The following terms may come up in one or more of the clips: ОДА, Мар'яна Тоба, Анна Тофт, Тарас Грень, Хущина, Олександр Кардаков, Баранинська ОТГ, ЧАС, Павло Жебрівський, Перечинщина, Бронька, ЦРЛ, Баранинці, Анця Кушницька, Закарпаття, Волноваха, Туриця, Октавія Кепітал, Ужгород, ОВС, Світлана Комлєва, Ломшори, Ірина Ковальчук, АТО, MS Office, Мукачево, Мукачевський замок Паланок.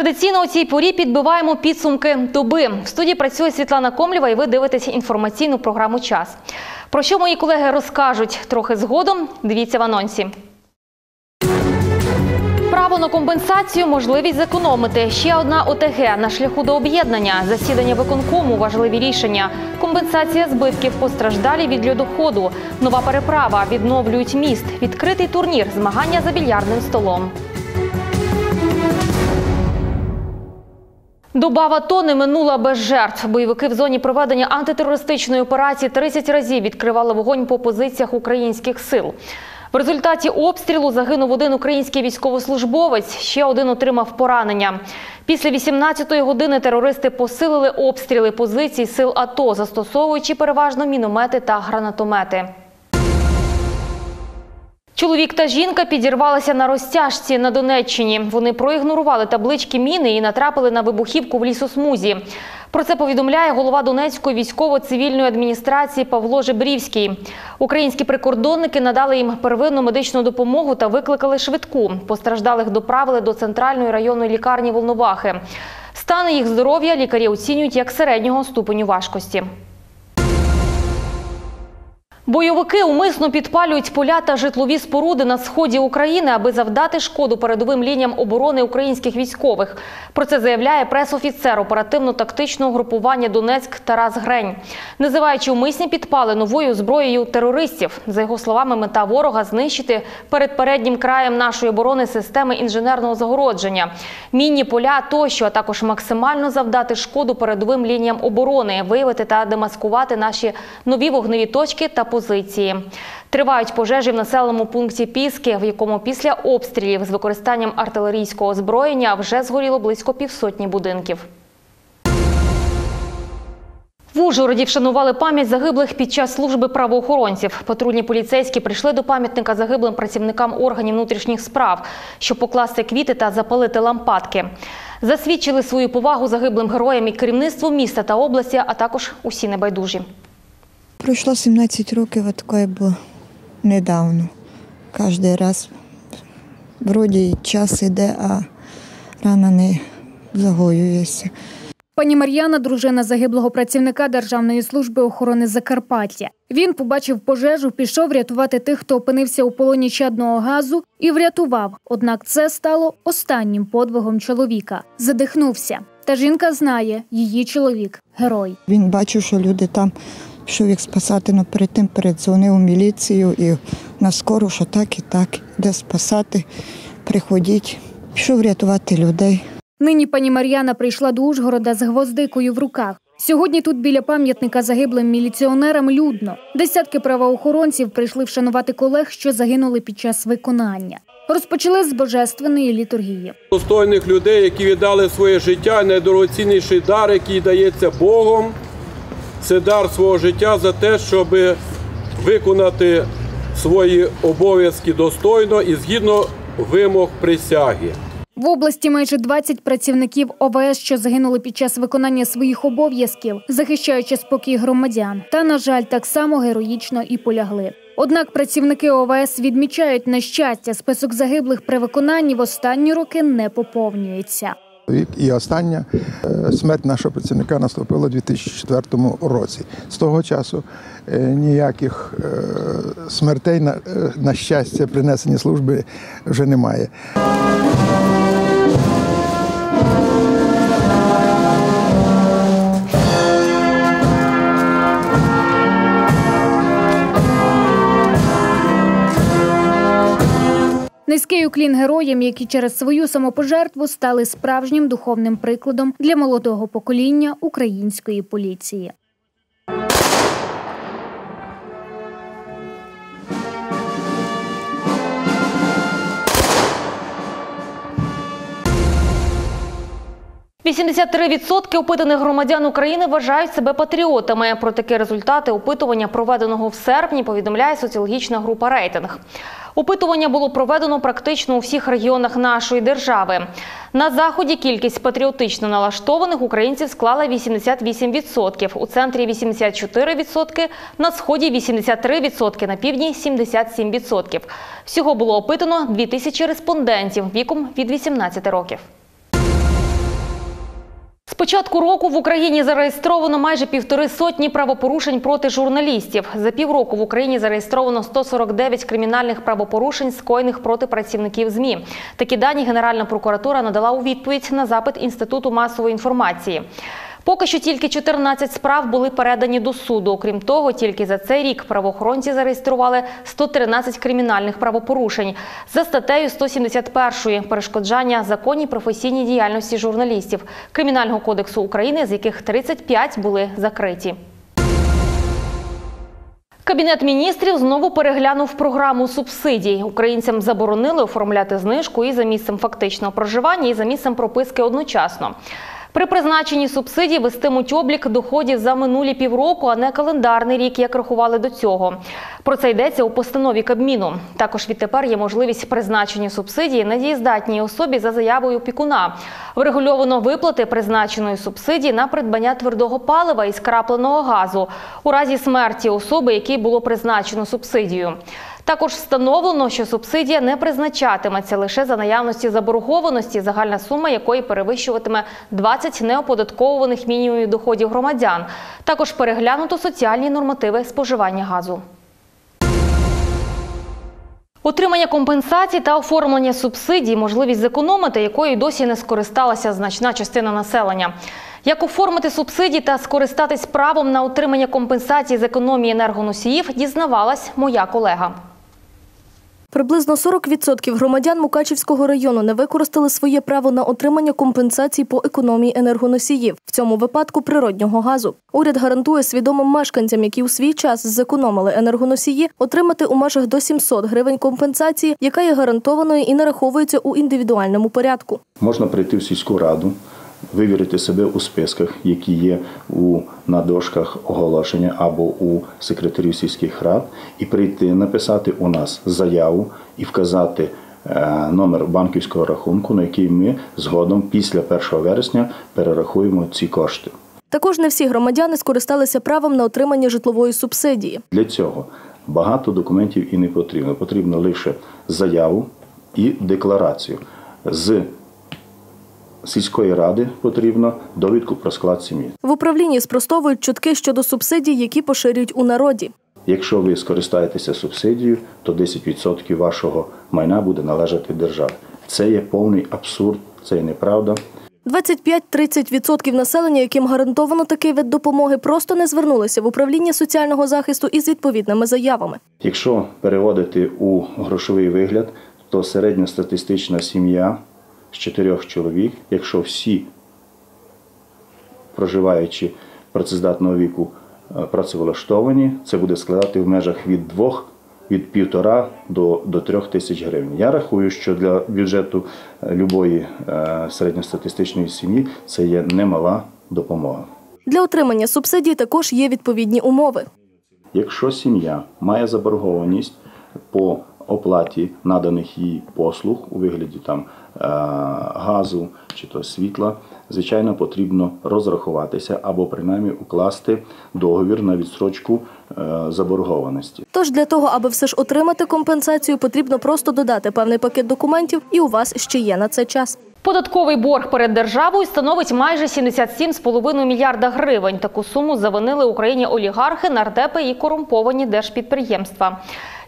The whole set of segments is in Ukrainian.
Традиційно у цій порі підбиваємо підсумки доби. В студії працює Світлана Комлєва і ви дивитесь інформаційну програму «ЧАС». Про що мої колеги розкажуть трохи згодом, дивіться в анонсі. Право на компенсацію – можливість зекономити. Ще одна ОТГ на шляху до об'єднання. Засідання виконкому – важливі рішення. Компенсація збитків постраждалі від льодоходу. Нова переправа. Відновлюють міст. Відкритий турнір. Змагання за більярдним столом. Доба в АТО не минула без жертв. Бойовики в зоні проведення антитерористичної операції 30 разів відкривали вогонь по позиціях українських сил. В результаті обстрілу загинув один український військовослужбовець, ще один отримав поранення. Після 18-ї години терористи посилили обстріли позицій сил АТО, застосовуючи переважно міномети та гранатомети. Чоловік та жінка підірвалися на розтяжці на Донеччині. Вони проігнорували таблички міни і натрапили на вибухівку в лісосмузі. Про це повідомляє голова Донецької військово-цивільної адміністрації Павло Жебрівський. Українські прикордонники надали їм первинну медичну допомогу та викликали швидку. Постраждалих доправили до центральної районної лікарні Волновахи. Стан їх здоров'я лікарі оцінюють як середнього ступеню важкості. Бойовики умисно підпалюють поля та житлові споруди на сході України, аби завдати шкоду передовим лініям оборони українських військових. Про це заявляє прес-офіцер оперативно-тактичного групування «Донецьк» Тарас Грень, називаючи умисні підпали новою зброєю терористів. За його словами, мета ворога – знищити перед переднім краєм нашої оборони системи інженерного загородження, мінні поля тощо, а також максимально завдати шкоду передовим лініям оборони, виявити та демаскувати наші нові вогневі точки та позиції. Тривають пожежі в населеному пункті Піски, в якому після обстрілів з використанням артилерійського озброєння вже згоріло близько півсотні будинків. В Ужгороді вшанували пам'ять загиблих під час служби правоохоронців. Патрульні поліцейські прийшли до пам'ятника загиблим працівникам органів внутрішніх справ, щоб покласти квіти та запалити лампадки. Засвідчили свою повагу загиблим героям і керівництву міста та області, а також усі небайдужі. Пройшло 17 років, а таке було недавно. Кожен раз, вроді, час йде, а рана не загоюється. Пані Мар'яна – дружина загиблого працівника Державної служби охорони Закарпаття. Він побачив пожежу, пішов рятувати тих, хто опинився у полоні чадного газу, і врятував. Однак це стало останнім подвигом чоловіка. Задихнувся. Та жінка знає, її чоловік – герой. Він бачив, що люди там... Пішов їх спасати, але перед тим передзвонив у міліцію і на скору, що так, де спасати, приходіть. Пішов рятувати людей. Нині пані Мар'яна прийшла до Ужгорода з гвоздикою в руках. Сьогодні тут біля пам'ятника загиблим міліціонерам людно. Десятки правоохоронців прийшли вшанувати колег, що загинули під час виконання. Розпочали з божественної літургії. Достойних людей, які віддали своє життя, найдорогоцінніший дар, який дається Богом. Це дар свого життя за те, щоб виконати свої обов'язки достойно і згідно вимог присяги. В області майже 20 працівників ОВС, що загинули під час виконання своїх обов'язків, захищаючи спокій громадян. Та, на жаль, так само героїчно і полягли. Однак працівники ОВС відмічають, на щастя, список загиблих при виконанні в останні роки не поповнюється. І остання смерть нашого працівника наступила у 2004 році. З того часу ніяких смертей, на щастя, принесені служби вже немає. Низький уклін героям, які через свою самопожертву стали справжнім духовним прикладом для молодого покоління української поліції. – 83% опитаних громадян України вважають себе патріотами. Про такі результати опитування, проведеного в серпні, повідомляє соціологічна група «Рейтинг». Опитування було проведено практично у всіх регіонах нашої держави. На Заході кількість патріотично налаштованих українців склала 88%, у центрі – 84%, на Сході – 83%, на Півдні – 77%. Всього було опитано 2000 респондентів віком від 18 років. початку року в Україні зареєстровано майже 1,5 сотні правопорушень проти журналістів. За півроку в Україні зареєстровано 149 кримінальних правопорушень, скоєних проти працівників ЗМІ. Такі дані Генеральна прокуратура надала у відповідь на запит Інституту масової інформації. Поки що тільки 14 справ були передані до суду. Окрім того, тільки за цей рік правоохоронці зареєстрували 113 кримінальних правопорушень за статтею 171 «Перешкоджання законній професійній діяльності журналістів» Кримінального кодексу України, з яких 35 були закриті. Кабінет міністрів знову переглянув програму субсидій. Українцям заборонили оформляти знижку і за місцем фактичного проживання, і за місцем прописки одночасно. При призначенні субсидій вестимуть облік доходів за минулі півроку, а не календарний рік, як рахували до цього. Про це йдеться у постанові Кабміну. Також відтепер є можливість призначення субсидії недієздатній особі за заявою опікуна. Врегульовано виплати призначеної субсидії на придбання твердого палива і скрапленого газу у разі смерті особи, якій було призначено субсидію. Також встановлено, що субсидія не призначатиметься лише за наявності заборгованості, загальна сума якої перевищуватиме 20 неоподатковуваних мінімумів доходів громадян. Також переглянуто соціальні нормативи споживання газу. Отримання компенсацій та оформлення субсидій – можливість зекономити, якою досі не скористалася значна частина населення. Як оформити субсидії та скористатись правом на отримання компенсацій з економії енергоносіїв, дізнавалась моя колега. Приблизно 40% громадян Мукачівського району не використали своє право на отримання компенсацій по економії енергоносіїв, в цьому випадку природнього газу. Уряд гарантує свідомим мешканцям, які у свій час зекономили енергоносії, отримати у межах до 700 гривень компенсації, яка є гарантованою і нараховується у індивідуальному порядку. Можна прийти в сільську раду, вивірити себе у списках, які є на дошках оголошення або у секретарів сільських рад, і прийти, написати у нас заяву і вказати номер банківського рахунку, на який ми згодом після 1 вересня перерахуємо ці кошти. Також не всі громадяни скористалися правом на отримання житлової субсидії. Для цього багато документів і не потрібно. Потрібно лише заяву і декларацію. З сільської ради потрібно довідку про склад сім'ї. В управлінні спростовують чутки щодо субсидій, які поширюють у народі. Якщо ви скористаєтеся субсидією, то 10% вашого майна буде належати державі. Це є повний абсурд, це є неправда. 25-30% населення, яким гарантовано такий вид допомоги, просто не звернулися в управління соціального захисту із відповідними заявами. Якщо переводити у грошовий вигляд, то середньостатистична сім'я – з 4 чоловік, якщо всі, проживаючи працездатного віку, працевлаштовані, це буде складати в межах від 1,5 до 3 тисяч гривень. Я рахую, що для бюджету любої середньостатистичної сім'ї це є немала допомога. Для отримання субсидій також є відповідні умови. Якщо сім'я має заборгованість по оплаті наданих їй послуг у вигляді газу чи то світла, звичайно, потрібно розрахуватися або принаймні укласти договір на відстрочку заборгованості. Тож для того, аби все ж отримати компенсацію, потрібно просто додати певний пакет документів, і у вас ще є на це час. Податковий борг перед державою становить майже 77,5 мільярда гривень. Таку суму завинили Україні олігархи, нардепи і корумповані держпідприємства.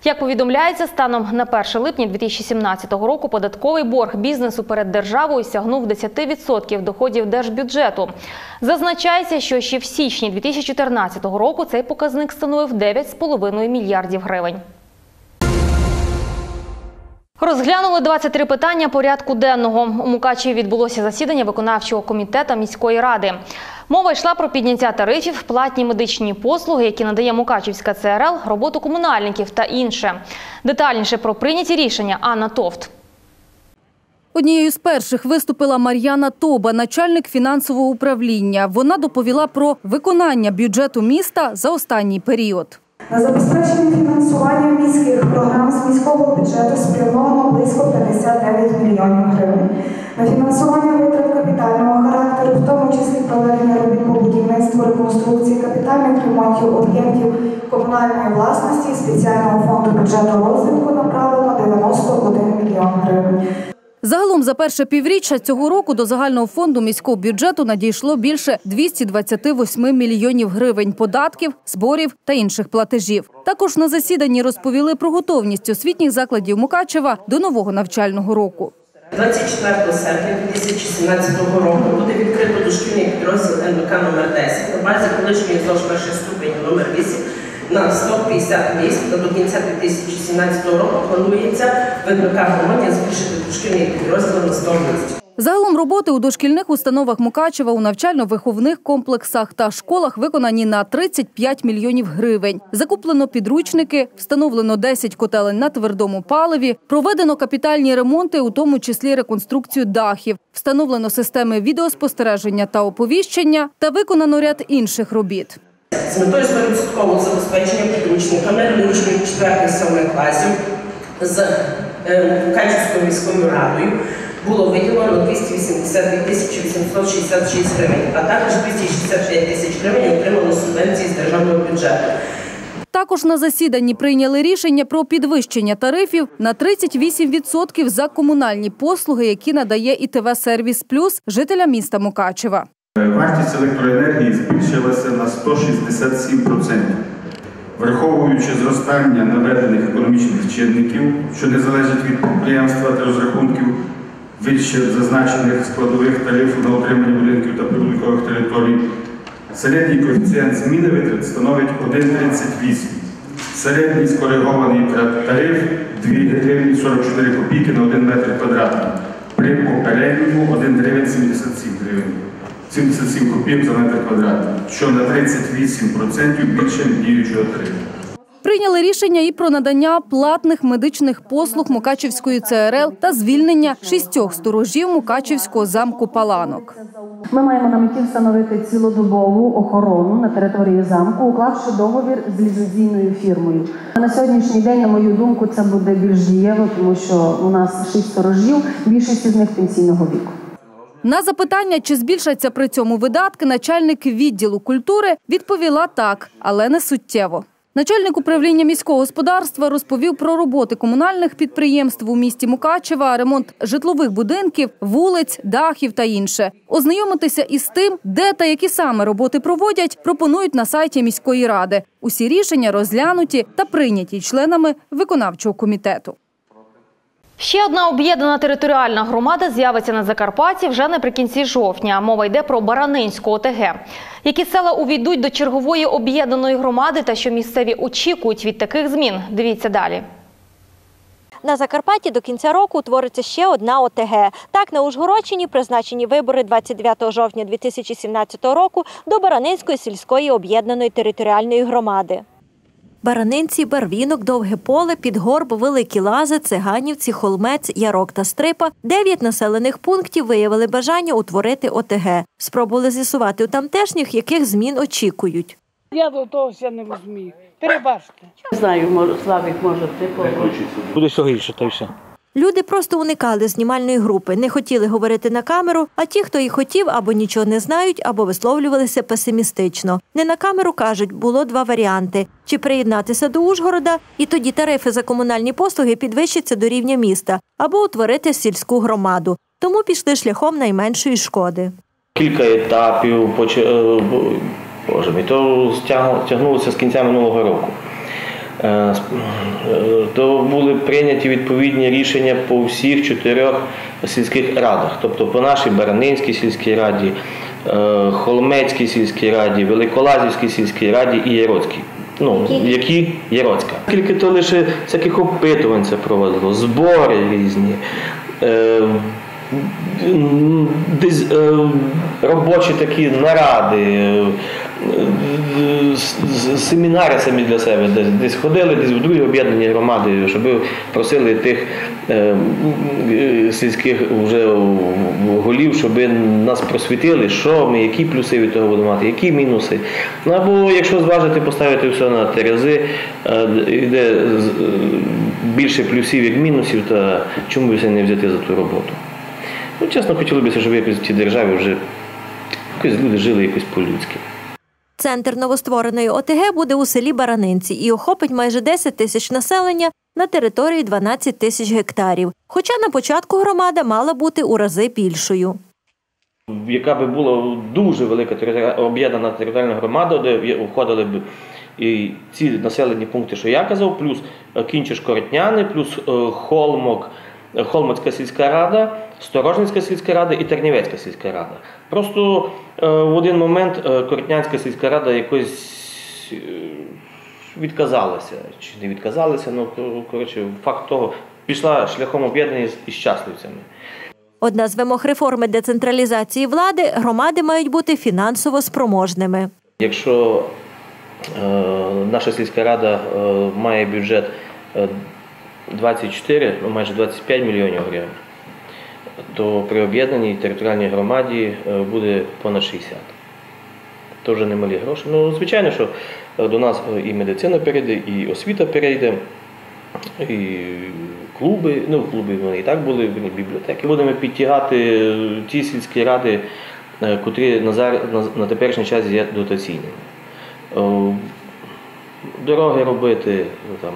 Як повідомляється, станом на 1 липня 2017 року податковий борг бізнесу перед державою сягнув 10% доходів держбюджету. Зазначається, що ще в січні 2014 року цей показник становив 9,5 мільярдів гривень. Розглянули 23 питання порядку денного. У Мукачеві відбулося засідання виконавчого комітету міської ради. Мова йшла про підняття тарифів, платні медичні послуги, які надає Мукачівська ЦРЛ, роботу комунальників та інше. Детальніше про прийняті рішення Анна Тофт. Однією з перших виступила Мар'яна Тоба, начальник фінансового управління. Вона доповіла про виконання бюджету міста за останній період. На забезпечення фінансування міських програм з міського бюджету спрямовано близько 59 мільйонів гривень. На фінансування витрат капітального характеру, в тому числі проведення робіт по будівництву, реконструкції, капітальних ремонтів об'єктів комунальної власності і спеціального фонду бюджету розвитку направлено 91 мільйон гривень. Загалом за перше півріччя цього року до загального фонду міського бюджету надійшло більше 228 мільйонів гривень податків, зборів та інших платежів. Також на засіданні розповіли про готовність освітніх закладів Мукачева до нового навчального року. 24 серпня 2017 року буде відкрито дошкільний підрозділ НВК номер 10 на базі колишньої ЗОШ першої ступені номер 8 на 150 місць. До кінця 2017 року планується в НВК громадян збільшити дошкільний підрозділ на 100 місць. Загалом роботи у дошкільних установах Мукачева у навчально-виховних комплексах та школах виконані на 35 мільйонів гривень. Закуплено підручники, встановлено 10 котелень на твердому паливі, проведено капітальні ремонти, у тому числі реконструкцію дахів, встановлено системи відеоспостереження та оповіщення та виконано ряд інших робіт. З метою 100% забезпечення підручниками для учнів 4-7 класів з Мукачевською міською радою було виділено 282 866 гривень, а також 265 тисяч гривень отримали субвенції з державного бюджету. Також на засіданні прийняли рішення про підвищення тарифів на 38% за комунальні послуги, які надає ІТВ-сервіс «Плюс» жителям міста Мукачева. Вартість електроенергії збільшилася на 167%. Враховуючи зростання наведених економічних чинників, що не залежить від підприємства та розрахунків, вище зазначених складових тарифів на отримання будинків та прибудинкових територій, середній коефіцієнт зміни витрат становить 1,38. Середній скоригований тариф 2,44 гривні на 1 метр квадратний. При попередньому 1,77 гривень за метр квадратний, що на 38% більше діючого тарифу. Прийняли рішення і про надання платних медичних послуг Мукачівської ЦРЛ та звільнення 6 сторожів Мукачівського замку Паланок. Ми маємо на меті встановити цілодобову охорону на території замку, уклавши договір з ліцензійною фірмою. На сьогоднішній день, на мою думку, це буде більш дієво, тому що у нас 6 сторожів, більшість із них пенсійного віку. На запитання, чи збільшаться при цьому видатки, начальник відділу культури відповіла так, але не суттєво. Начальник управління міського господарства розповів про роботи комунальних підприємств у місті Мукачева, ремонт житлових будинків, вулиць, дахів та інше. Ознайомитися із тим, де та які саме роботи проводять, пропонують на сайті міської ради. Усі рішення розглянуті та прийняті членами виконавчого комітету. Ще одна об'єднана територіальна громада з'явиться на Закарпатті вже наприкінці жовтня. Мова йде про Баранинську ОТГ. Які села увійдуть до чергової об'єднаної громади та що місцеві очікують від таких змін – дивіться далі. На Закарпатті до кінця року утвориться ще одна ОТГ. Так, на Ужгородщині призначені вибори 29 жовтня 2017 року до Баранинської сільської об'єднаної територіальної громади. Баранинці, Барвінок, Довге Поле, Підгорб, Великі Лази, Циганівці, Холмець, Ярок та Стрипа – 9 населених пунктів виявили бажання утворити ОТГ. Спробували з'ясувати у тамтешніх, яких змін очікують. Я до того ще не розумію. Перебачте. Не знаю, може, Славик, може, ти побачиш. Буде все гірше, та й все. Люди просто уникали знімальної групи, не хотіли говорити на камеру, а ті, хто і хотів, або нічого не знають, або висловлювалися песимістично. Не на камеру, кажуть, було 2 варіанти – чи приєднатися до Ужгорода, і тоді тарифи за комунальні послуги підвищаться до рівня міста, або утворити сільську громаду. Тому пішли шляхом найменшої шкоди. Кілька етапів, то тягнулося з кінця минулого року. То були прийняті відповідні рішення по всіх 4 сільських радах, тобто по нашій Баранинській сільській раді, Холмецькій сільській раді, Великолазівській сільській раді і Яроцькій. Яроцька. Тільки то лише всяких опитувань це проводило, збори різні, робочі такі наради, семінари самі для себе, десь ходили, десь в другі об'єднані громади, щоб просили тих сільських вже голів, щоб нас просвітили, що ми, які плюси від того будемо мати, які мінуси. Або, якщо зважити, поставити все на терези, де більше плюсів, як мінусів, та чому б не взяти за ту роботу. Чесно, хотіло б, щоб якось в цій державі вже люди жили якось по-людськи. Центр новоствореної ОТГ буде у селі Баранинці і охопить майже 10 тисяч населення на території 12 тисяч гектарів. Хоча на початку громада мала бути у рази більшою. Яка би була дуже велика об'єднана територіальна громада, де входили б і ці населені пункти, що я казав, плюс Кінчиш-Коротняни, плюс Холмок, Холмоцька сільська рада, Сторожницька сільська рада і Тернівецька сільська рада. Просто в один момент Коротнянська сільська рада якось відказалася, чи не відказалася, ну, коротше, факт того, пішла шляхом об'єднання із Щасливцями. Одна з вимог реформи децентралізації влади – громади мають бути фінансово спроможними. Якщо наша сільська рада має бюджет 24, майже 25 мільйонів гривень, то при об'єднаній територіальній громаді буде понад 60. Це вже немалі гроші. Ну, звичайно, що до нас і медицина перейде, і освіта перейде, і клуби, ну клуби вони і так були, вони бібліотеки. Будемо підтягати ті сільські ради, котрі на теперішній час є дотаційними. Дороги робити, там,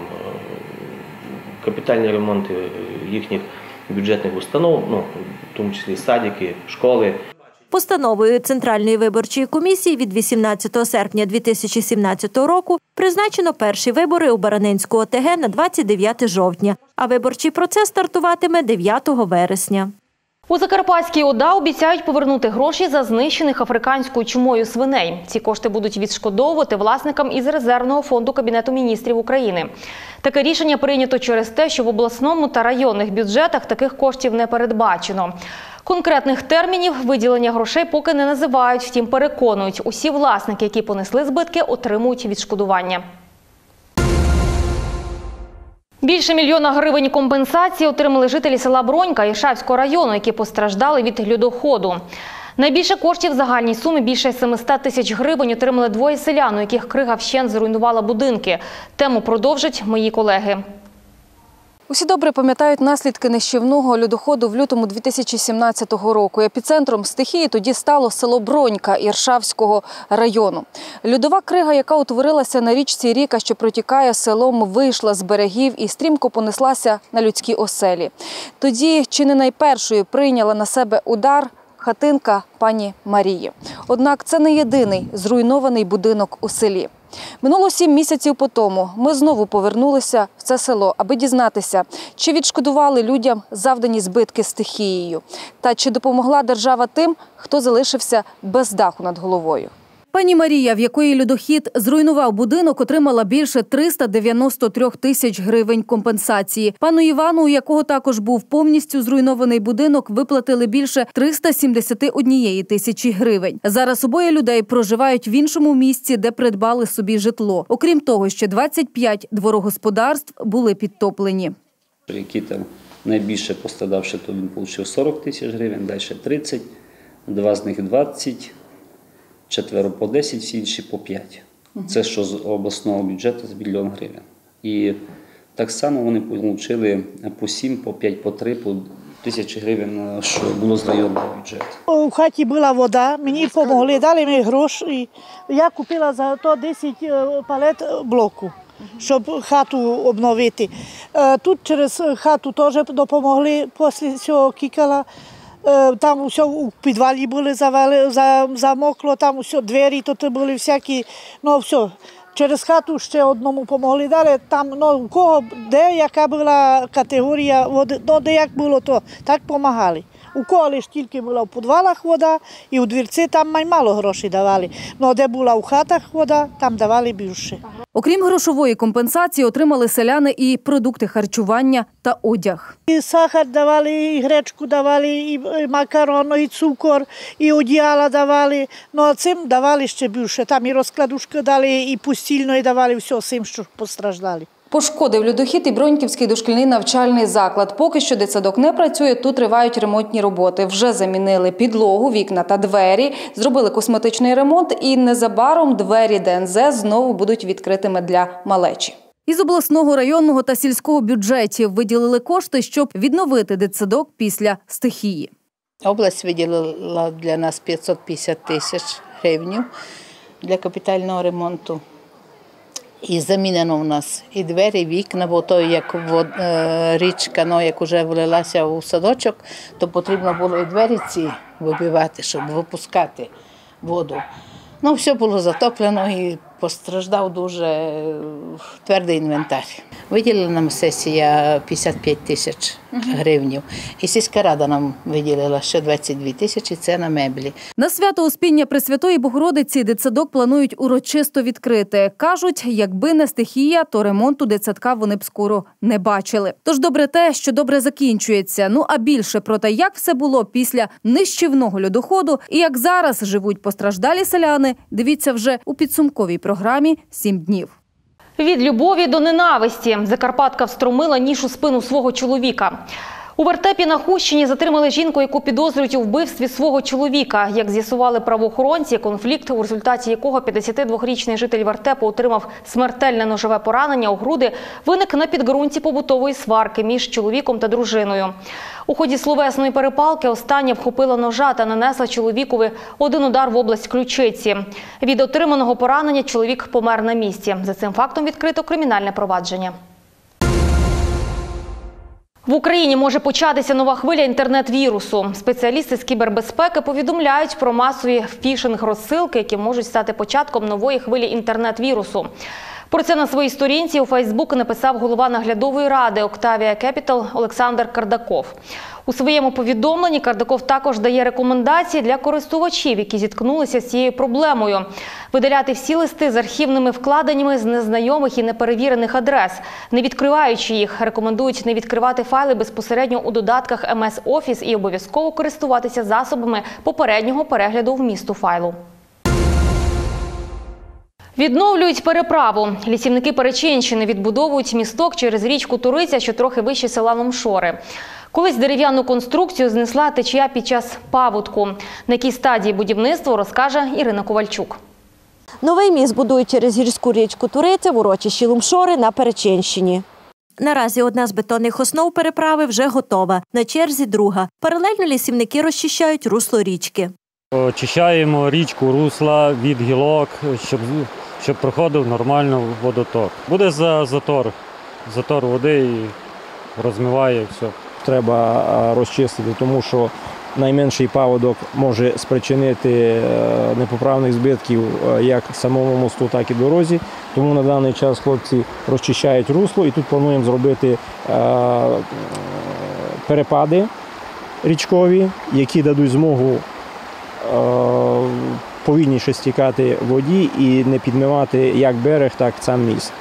капітальні ремонти їхніх бюджетних установ, ну, в тому числі садики, школи. Постановою Центральної виборчої комісії від 18 серпня 2017 року призначено перші вибори у Баранинську ОТГ на 29 жовтня, а виборчий процес стартуватиме 9 вересня. У Закарпатській ОДА обіцяють повернути гроші за знищених африканською чумою свиней. Ці кошти будуть відшкодовувати власникам із резервного фонду Кабінету міністрів України. Таке рішення прийнято через те, що в обласному та районних бюджетах таких коштів не передбачено. Конкретних термінів виділення грошей поки не називають, втім переконують, усі власники, які понесли збитки, отримують відшкодування. Більше мільйона гривень компенсації отримали жителі села Бронька Іршавського району, які постраждали від льодоходу. Найбільше коштів в загальній сумі більше 700 тисяч гривень отримали двоє селян, у яких крига вщент зруйнувала будинки. Тему продовжать мої колеги. Усі добре пам'ятають наслідки нищівного льодоходу в лютому 2017 року. Епіцентром стихії тоді стало село Бронька Іршавського району. Льодова крига, яка утворилася на річці Ріка, що протікає селом, вийшла з берегів і стрімко понеслася на людські оселі. Тоді чи не найпершою прийняла на себе удар хатинка пані Марії. Однак це не єдиний зруйнований будинок у селі. Минуло 7 місяців по тому. Ми знову повернулися в це село, аби дізнатися, чи відшкодували людям завдані збитки стихією, та чи допомогла держава тим, хто залишився без даху над головою. Пані Марія, в якої льодохід зруйнував будинок, отримала більше 393 тисяч гривень компенсації. Пану Івану, у якого також був повністю зруйнований будинок, виплатили більше 371 тисячі гривень. Зараз обоє людей проживають в іншому місці, де придбали собі житло. Окрім того, ще 25 дворогосподарств були підтоплені. Які там найбільше пострадавши, то він отримав 40 тисяч гривень, далі 30, два з них 20. Четверо по 10, всі інші по 5. Це що з обласного бюджету, з мільйон гривень. І так само вони отримали по 7, по 5, по 3, по тисячі гривень, що було з районного бюджету. У хаті була вода, мені допомогли, дали мені гроші. Я купила за то 10 палет блоку, щоб хату обновити. Тут через хату теж допомогли, після цього кікала. Там усе у підвалі були замокло, там усе двері, тут були всякі, ну все. Через хату ще одному допомогли, дали там, ну у кого, де яка була категорія води, ну де як було, то так допомагали. У кого лише тільки була в підвалах вода і у двірці, там мало грошей давали, ну де була у хатах вода, там давали більше. Окрім грошової компенсації, отримали селяни і продукти харчування та одяг. І сахар давали, і гречку давали, і макарони, і цукор, і одіяла давали. Ну а цим давали ще більше. Там і розкладушку дали, і постільної давали, все цим, що постраждали. Пошкодив льодохід і Броньківський дошкільний навчальний заклад. Поки що дитсадок не працює, тут тривають ремонтні роботи. Вже замінили підлогу, вікна та двері, зробили косметичний ремонт і незабаром двері ДНЗ знову будуть відкритими для малечі. Із обласного, районного та сільського бюджетів виділили кошти, щоб відновити дитсадок після стихії. Область виділила для нас 550 тисяч гривень для капітального ремонту. І замінено в нас і двері, і вікна, бо то як річка, ну, як вже влилася у садочок, то потрібно було і двері ці вибивати, щоб випускати воду. Ну, все було затоплено і постраждав дуже твердий інвентар. Виділила нам сесія 55 тисяч гривень. І сільська рада нам виділила ще 22 тисячі, це на меблі. На свято Успіння Пресвятої Богородиці дитсадок планують урочисто відкрити. Кажуть, якби не стихія, то ремонту дитсадка вони б скоро не бачили. Тож добре те, що добре закінчується. Ну а більше про те, як все було після нищівного льодоходу і як зараз живуть постраждалі селяни, дивіться вже у підсумковій програмі «7 днів». Від любові до ненависті закарпатка встромила ніж у спину свого чоловіка. У вертепі на Хущині затримали жінку, яку підозрюють у вбивстві свого чоловіка. Як з'ясували правоохоронці, конфлікт, у результаті якого 52-річний житель вертепу отримав смертельне ножове поранення у груди, виник на підґрунті побутової сварки між чоловіком та дружиною. У ході словесної перепалки остання вхопила ножа та нанесла чоловікові один удар в область ключиці. Від отриманого поранення чоловік помер на місці. За цим фактом відкрито кримінальне провадження. В Україні може початися нова хвиля інтернет-вірусу. Спеціалісти з кібербезпеки повідомляють про масові фішинг-розсилки, які можуть стати початком нової хвилі інтернет-вірусу. Про це на своїй сторінці у Фейсбук написав голова наглядової ради «Октавія Кепітал» Олександр Кардаков. У своєму повідомленні Кардаков також дає рекомендації для користувачів, які зіткнулися з цією проблемою. Видаляти всі листи з архівними вкладеннями з незнайомих і неперевірених адрес. Не відкриваючи їх, рекомендують не відкривати файли безпосередньо у додатках MS Office і обов'язково користуватися засобами попереднього перегляду вмісту файлу. Відновлюють переправу. Лісівники Перечинщини відбудовують місток через річку Туриця, що трохи вище села Ломшори. Колись дерев'яну конструкцію знесла течія під час паводку. На якій стадії будівництво, розкаже Ірина Ковальчук. Новий міст будують через гірську річку Туриця в урочищі Ломшори на Перечинщині. Наразі одна з бетонних основ переправи вже готова. На черзі друга. Паралельно лісівники розчищають русло річки. Очищаємо річку, русла від гілок, щоб проходив нормально водоток. Буде затор води і розмиває все. Треба розчистити, тому що найменший паводок може спричинити непоправних збитків як самому мосту, так і дорозі. Тому на даний час хлопці розчищають русло і тут плануємо зробити перепади річкові, які дадуть змогу повільніше стікати воді і не підмивати як берег, так і сам міст.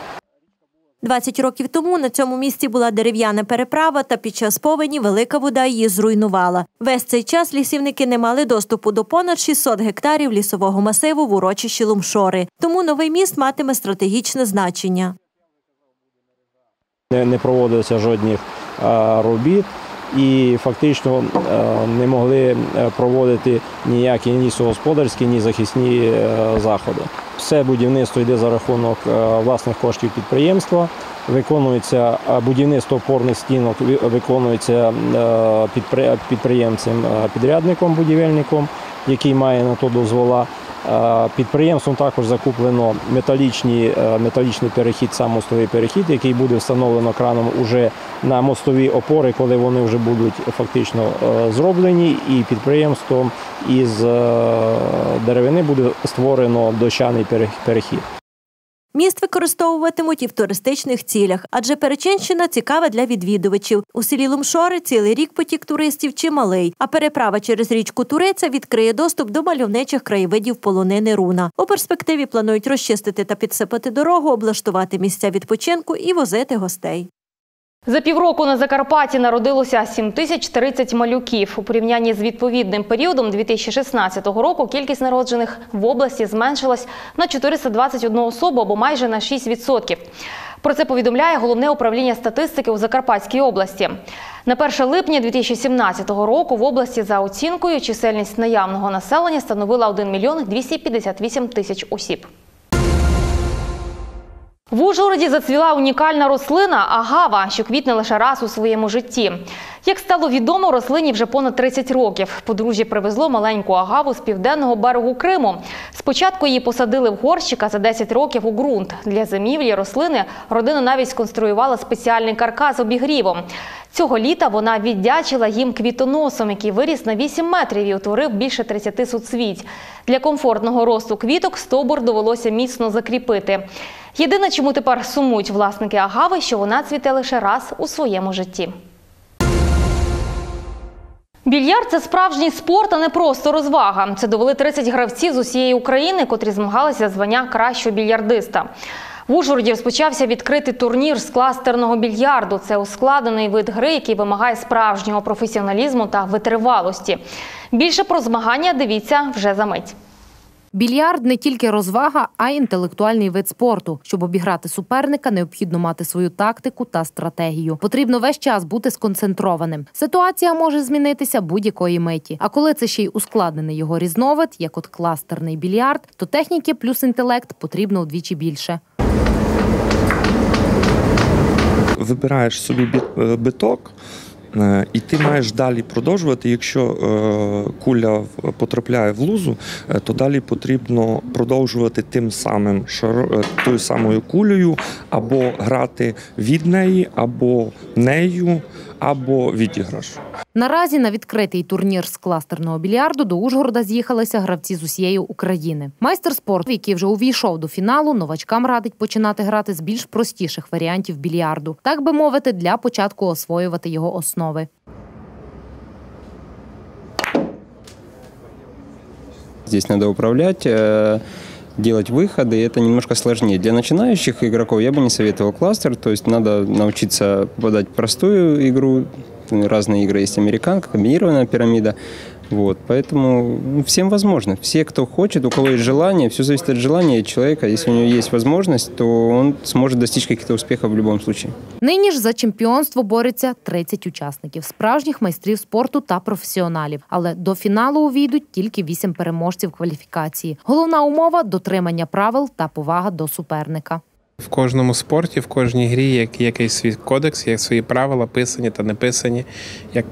20 років тому на цьому місці була дерев'яна переправа, та під час повені велика вода її зруйнувала. Весь цей час лісівники не мали доступу до понад 600 гектарів лісового масиву в урочищі Ломшори. Тому новий міст матиме стратегічне значення. Не проводилися жодних робіт. І фактично не могли проводити ніякі ні сільськогосподарські, ні захисні заходи. Все будівництво йде за рахунок власних коштів підприємства, виконується будівництво опорних стінок, виконується підприємцем-підрядником, будівельником, який має на то дозвола. Підприємством також закуплено металічний перехід, сам мостовий перехід, який буде встановлено краном уже на мостові опори, коли вони вже будуть фактично зроблені. І підприємством із деревини буде створено дощаний перехід. Міст використовуватимуть і в туристичних цілях, адже Перечинщина цікава для відвідувачів. У селі Ломшори цілий рік потік туристів чималий, а переправа через річку Туриця відкриє доступ до мальовничих краєвидів полонини Руна. У перспективі планують розчистити та підсипати дорогу, облаштувати місця відпочинку і возити гостей. За півроку на Закарпатті народилося 7030 малюків. У порівнянні з відповідним періодом 2016 року кількість народжених в області зменшилась на 421 особу або майже на 6%. Про це повідомляє Головне управління статистики у Закарпатській області. На 1 липня 2017 року в області за оцінкою чисельність наявного населення становила 1 мільйон 258 тисяч осіб. В Ужгороді зацвіла унікальна рослина – агава, що квітне лише раз у своєму житті. Як стало відомо, рослині вже понад 30 років. Подружжя привезло маленьку агаву з південного берегу Криму. Спочатку її посадили в горщик, а за 10 років у ґрунт. Для зимівлі рослини родина навіть сконструювала спеціальний каркас обігрівом. Цього літа вона віддячила їм квітоносом, який виріс на 8 метрів і утворив більше 30 суцвіть. Для комфортного росту квіток стовбур довелося міцно закріпити. Єдине, чому тепер сумують власники агави, що вона цвіте лише раз у своєму житті. Більярд – це справжній спорт, а не просто розвага. Це довели 30 гравців з усієї України, котрі змагалися за звання кращого більярдиста. В Ужгороді розпочався відкритий турнір з кластерного більярду. Це ускладений вид гри, який вимагає справжнього професіоналізму та витривалості. Більше про змагання дивіться вже за мить. Більярд – не тільки розвага, а й інтелектуальний вид спорту. Щоб обіграти суперника, необхідно мати свою тактику та стратегію. Потрібно весь час бути сконцентрованим. Ситуація може змінитися будь-якої миті. А коли це ще й ускладнений його різновид, як от кластерний більярд, то техніки плюс інтелект потрібно удвічі більше. Вибираєш собі биток, і ти маєш далі продовжувати. Якщо куля потрапляє в лузу, то далі потрібно продовжувати тим самим, тою самою кулею, або грати від неї, або нею, або відіграш. Наразі на відкритий турнір з кластерного більярду до Ужгорода з'їхалися гравці з усієї України. Майстер спорту, який вже увійшов до фіналу, новачкам радить починати грати з більш простіших варіантів більярду. Так би мовити, для початку освоювати його основи. Здесь надо управлять, делать выходы, это немножко сложнее. Для начинающих игроков я бы не советовал кластер, то есть надо научиться попадать в простую игру. Разные игры есть: американка, комбинированная пирамида. Вот, поэтому всем возможно. Все, кто хочет, у кого есть желание, все зависит от желания человека. Если у него есть возможность, то он сможет достичь каких-то успехов в любом случае. Нині ж за чемпіонство бореться 30 учасників, справжніх майстрів спорту та професіоналів. Але до фіналу увійдуть тільки 8 переможців кваліфікації. Головна умова – дотримання правил та повага до суперника. В кожному спорті, в кожній грі є якийсь свій кодекс, є свої правила, писані та неписані, як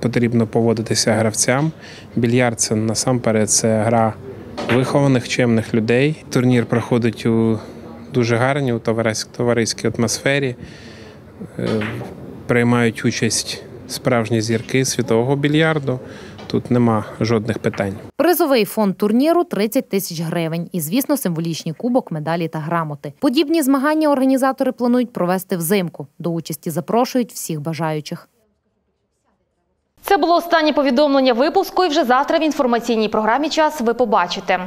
потрібно поводитися гравцям. Більярд – це насамперед гра вихованих, чемних людей. Турнір проходить у дуже гарній, у товариській атмосфері. Приймають участь справжні зірки світового більярду. Тут нема жодних питань. Призовий фонд турніру – 30 тисяч гривень. І, звісно, символічні кубок, медалі та грамоти. Подібні змагання організатори планують провести взимку. До участі запрошують всіх бажаючих. Це було останнє повідомлення випуску. І вже завтра в інформаційній програмі «ЧАС» ви побачите.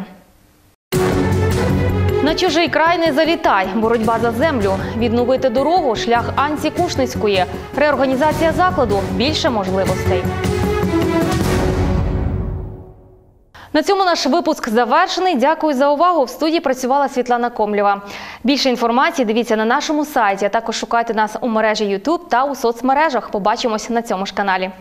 На чужий край не залітай. Боротьба за землю. Відновити дорогу – шлях Анці Кушницької. Реорганізація закладу – більше можливостей. На цьому наш випуск завершений. Дякую за увагу. В студії працювала Світлана Комлєва. Більше інформації дивіться на нашому сайті, а також шукайте нас у мережі YouTube та у соцмережах. Побачимось на цьому ж каналі.